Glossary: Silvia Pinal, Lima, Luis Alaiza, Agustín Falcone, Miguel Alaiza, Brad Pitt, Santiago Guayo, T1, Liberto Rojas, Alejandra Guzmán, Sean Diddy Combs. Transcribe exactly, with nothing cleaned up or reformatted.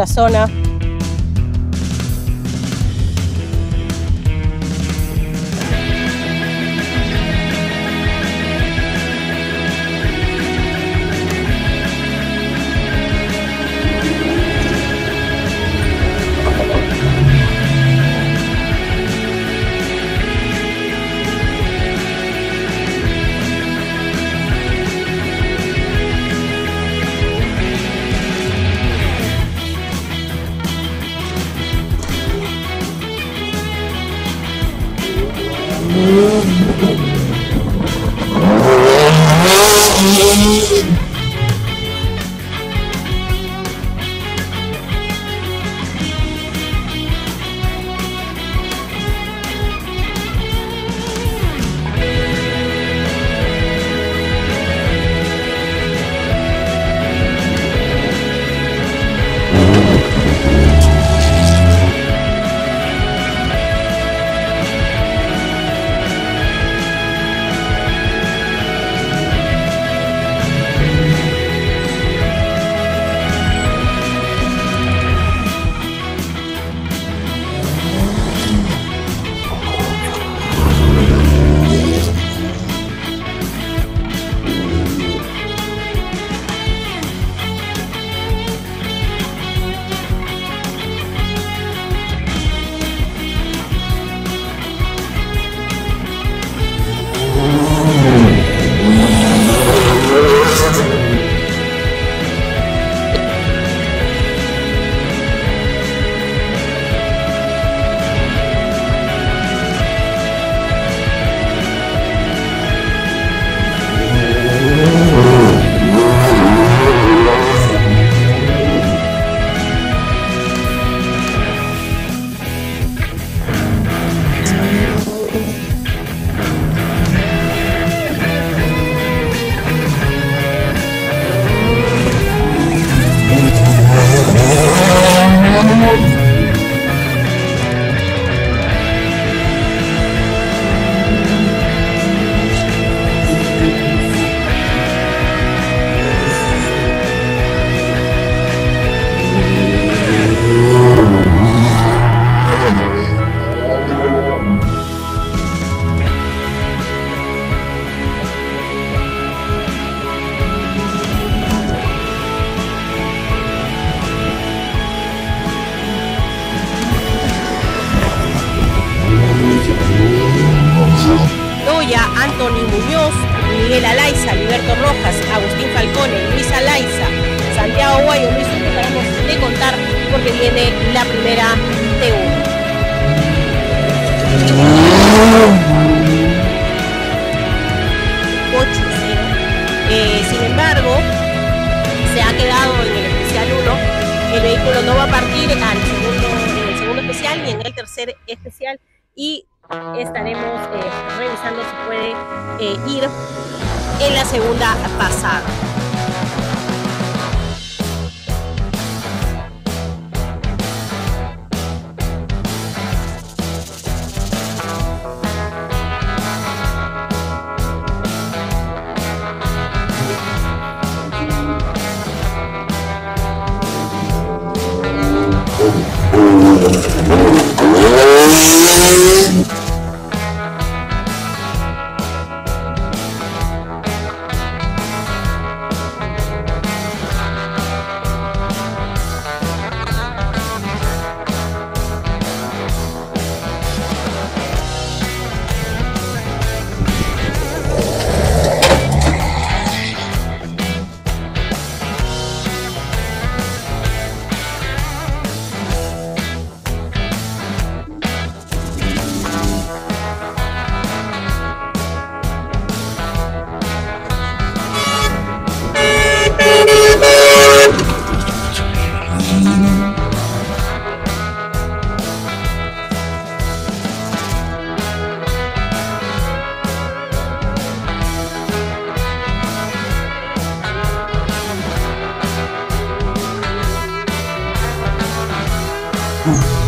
otra zona. Miguel Alaiza, Liberto Rojas, Agustín Falcone, Luis Alaiza, Santiago Guayo, Luis, que acabamos de contar porque viene la primera T uno. ocho cero. Eh, sin embargo, se ha quedado en el especial uno. El vehículo no va a partir al segundo, en el segundo especial ni en el tercer especial. Y estaremos eh, revisando si puede eh, ir en la segunda pasada. Ooh.